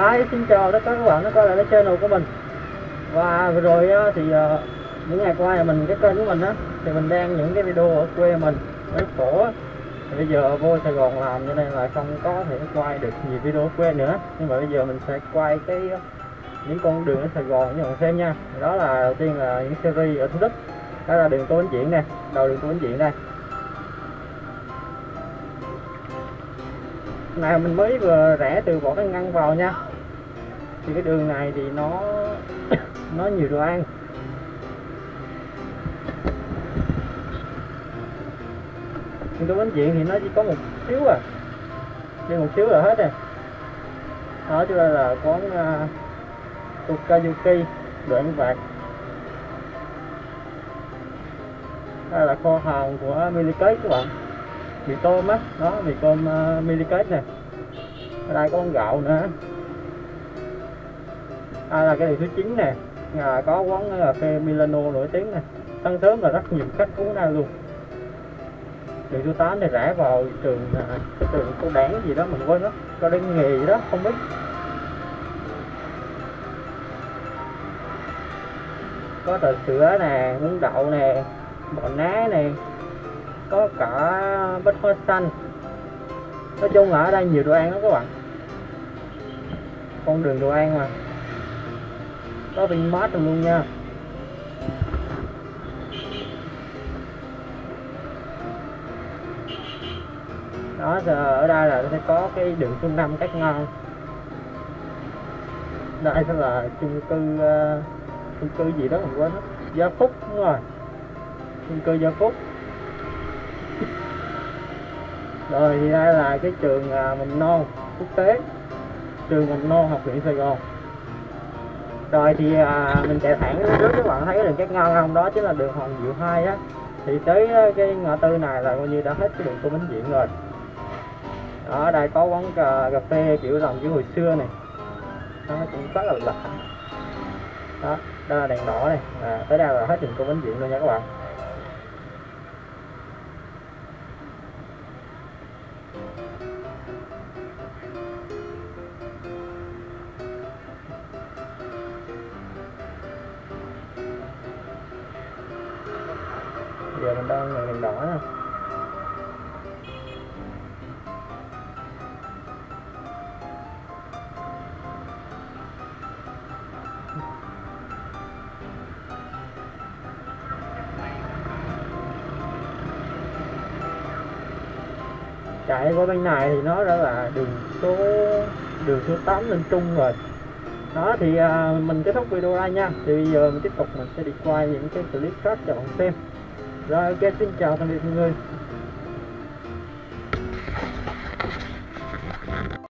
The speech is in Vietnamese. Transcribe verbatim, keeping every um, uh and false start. Hi, xin chào tất cả các bạn đã quay lại cái channel của mình. Và vừa rồi thì những ngày qua thì mình cái kênh của mình á thì mình đang những cái video ở quê mình ở cổ. Thì bây giờ vô Sài Gòn làm cho nên là không có thể quay được nhiều video ở quê nữa. Nhưng mà bây giờ mình sẽ quay cái những con đường ở Sài Gòn cho các bạn xem nha. Đó là đầu tiên là những series ở Thủ Đức. Đó là đường Tô Vĩnh Diện nè, đầu đường Tô Vĩnh Diện đây. Này mình mới vừa rẽ từ võ cái ngăn vào nha. Thì cái đường này thì nó nó nhiều đồ ăn. Nhưng tôi bến diện thì nó chỉ có một xíu à, đi một xíu là hết rồi. Đó cho nên là quán uh, tteokbokki đồ ăn vặt. Đây là kho hàng của millet các bạn. Mì tôm á, đó, mì tôm uh, millet nè. Ở đây có con gạo nữa. Đây là cái điều thứ chín nè. À, có quán cà phê Milano nổi tiếng nè. Sáng sớm là rất nhiều khách uống đây luôn. Điều thứ tám này rẽ vào trường, cái trường cô đáng gì đó mình quên đó. Cô đáng nghề gì đó, không biết. Có trà sữa nè, bún đậu nè, bò ná nè. Có cả bánh hoa xanh. Nói chung là ở đây nhiều đồ ăn lắm các bạn. Con đường đồ ăn mà. Có Vinmart luôn nha. Đó, giờ ở đây là sẽ có cái đường trung tâm cách ngon. Đây sẽ là chung cư uh, chung cư gì đó mình quên hết. Gia Phúc đúng rồi. Chung cư Gia Phúc. Rồi thì đây là cái trường uh, mầm non quốc tế, trường mầm non học viện Sài Gòn. Rồi thì uh, mình chạy thẳng đến trước, các bạn thấy cái đường cắt ngang không, đó chính là đường Hoàng Diệu Hai á. Thì tới cái ngã tư này là coi như đã hết cái đường Tô Vĩnh Diện rồi. Ở đây có quán cà, cà phê kiểu làm kiểu hồi xưa này, nó cũng rất là lạ. Đó, đây là đèn đỏ này, à, tới đây là hết đường Tô Vĩnh Diện luôn nha các bạn. Giờ mình đang ngồi đèn đỏ nè. Chạy qua bên này thì nó đã là đường số đường số tám lên Trung rồi. Đó thì à, mình kết thúc video đây nha. Thì bây giờ mình tiếp tục mình sẽ đi quay những cái clip khác cho bạn xem. Rồi ok, xin chào tạm biệt mọi người.